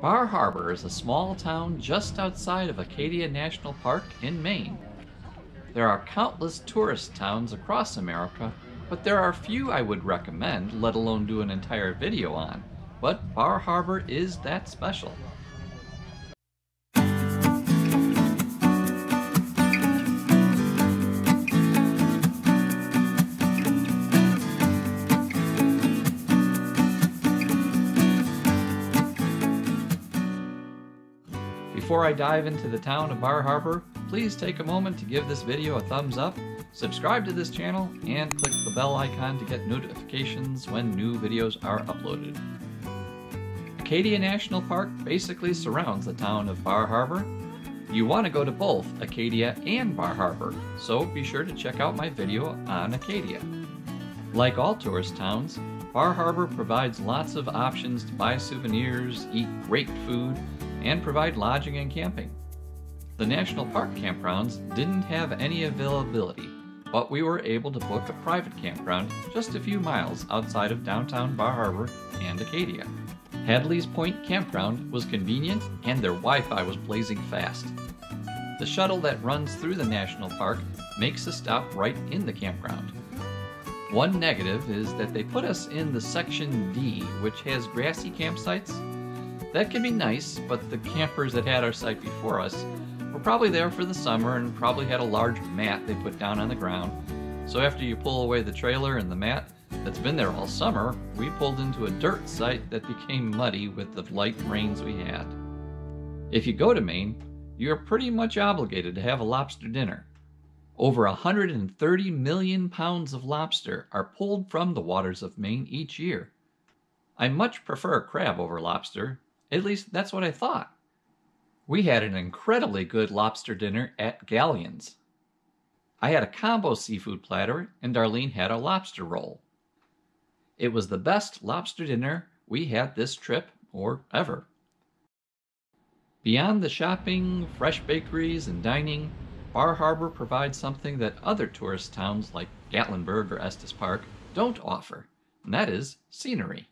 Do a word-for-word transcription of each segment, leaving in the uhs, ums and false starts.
Bar Harbor is a small town just outside of Acadia National Park in Maine. There are countless tourist towns across America, but there are few I would recommend, let alone do an entire video on. But Bar Harbor is that special. Before I dive into the town of Bar Harbor, please take a moment to give this video a thumbs up, subscribe to this channel, and click the bell icon to get notifications when new videos are uploaded. Acadia National Park basically surrounds the town of Bar Harbor. You want to go to both Acadia and Bar Harbor, so be sure to check out my video on Acadia. Like all tourist towns, Bar Harbor provides lots of options to buy souvenirs, eat great food, and provide lodging and camping. The national park campgrounds didn't have any availability, but we were able to book a private campground just a few miles outside of downtown Bar Harbor and Acadia. Hadley's Point Campground was convenient and their Wi-Fi was blazing fast. The shuttle that runs through the national park makes a stop right in the campground. One negative is that they put us in the section D, which has grassy campsites. That can be nice, but the campers that had our site before us were probably there for the summer and probably had a large mat they put down on the ground. So after you pull away the trailer and the mat that's been there all summer, we pulled into a dirt site that became muddy with the light rains we had. If you go to Maine, you're pretty much obligated to have a lobster dinner. Over one hundred thirty million pounds of lobster are pulled from the waters of Maine each year. I much prefer crab over lobster. At least that's what I thought. We had an incredibly good lobster dinner at Galyn's. I had a combo seafood platter and Darlene had a lobster roll. It was the best lobster dinner we had this trip or ever. Beyond the shopping, fresh bakeries, and dining, Bar Harbor provides something that other tourist towns like Gatlinburg or Estes Park don't offer, and that is scenery.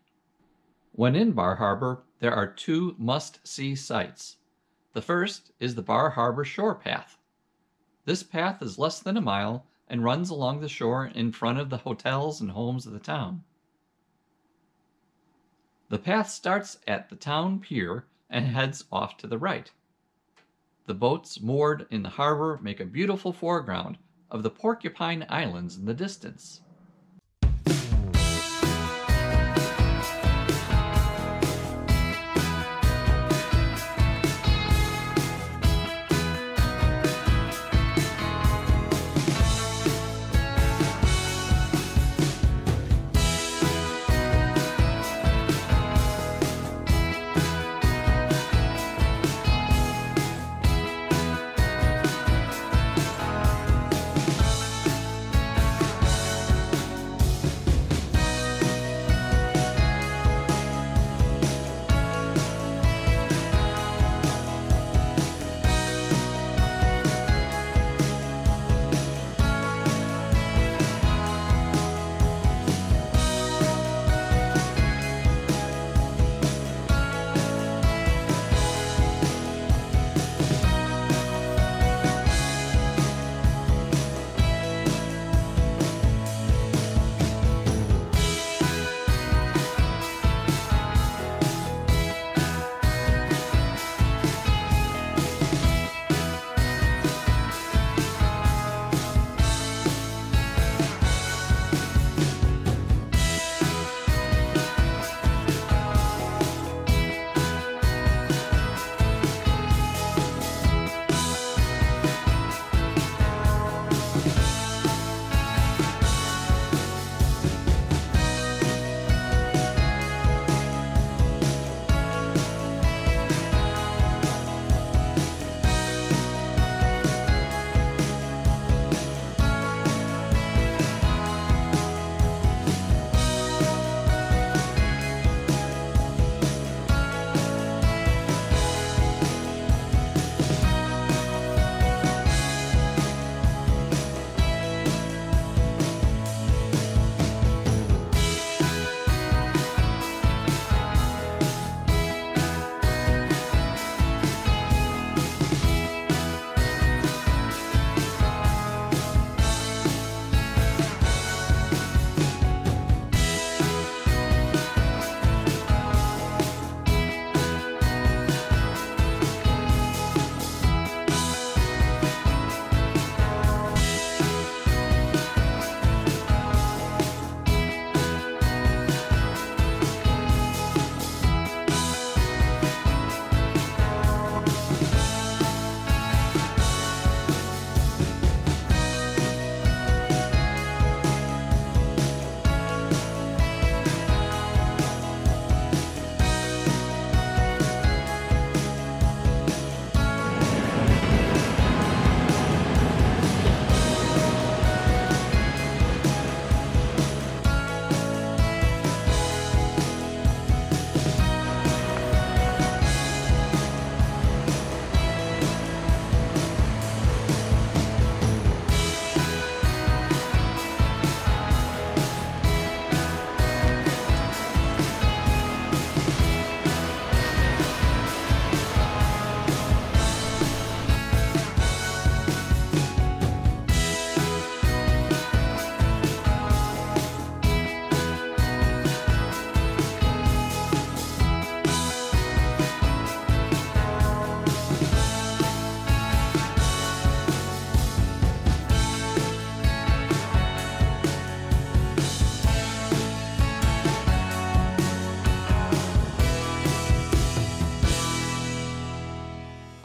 When in Bar Harbor, there are two must-see sights. The first is the Bar Harbor Shore Path. This path is less than a mile and runs along the shore in front of the hotels and homes of the town. The path starts at the town pier and heads off to the right. The boats moored in the harbor make a beautiful foreground of the Porcupine Islands in the distance.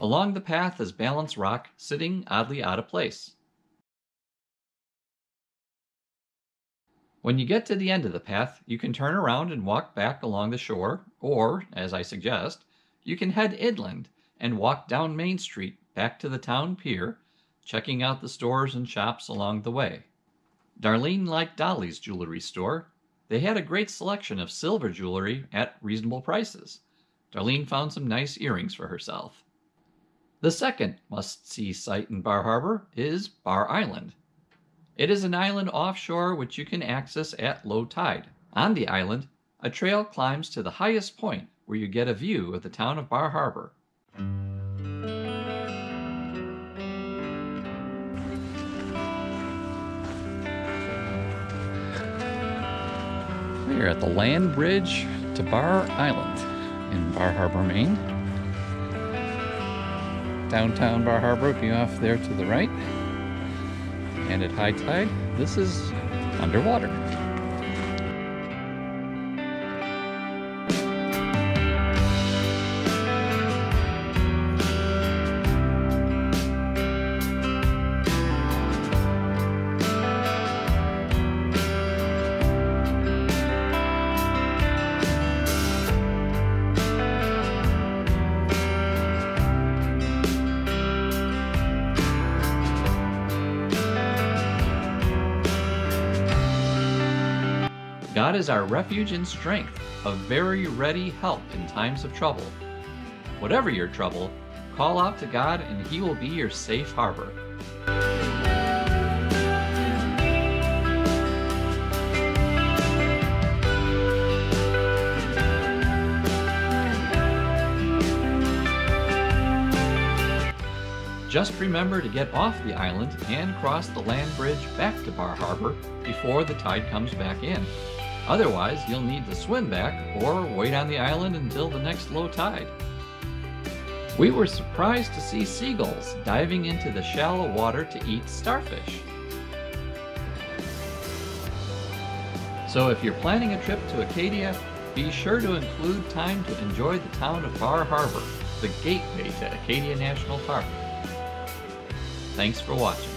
Along the path is Balance Rock, sitting oddly out of place. When you get to the end of the path, you can turn around and walk back along the shore, or, as I suggest, you can head inland and walk down Main Street back to the town pier, checking out the stores and shops along the way. Darlene liked Dali's jewelry store. They had a great selection of silver jewelry at reasonable prices. Darlene found some nice earrings for herself. The second must-see site in Bar Harbor is Bar Island. It is an island offshore which you can access at low tide. On the island, a trail climbs to the highest point where you get a view of the town of Bar Harbor. We are at the land bridge to Bar Island in Bar Harbor, Maine. Downtown Bar Harbor, view off there to the right. And at high tide, this is underwater. God is our refuge and strength, a very ready help in times of trouble. Whatever your trouble, call out to God and He will be your safe harbor. Just remember to get off the island and cross the land bridge back to Bar Harbor before the tide comes back in. Otherwise, you'll need to swim back or wait on the island until the next low tide. We were surprised to see seagulls diving into the shallow water to eat starfish. So if you're planning a trip to Acadia, be sure to include time to enjoy the town of Bar Harbor, the gateway to Acadia National Park. Thanks for watching.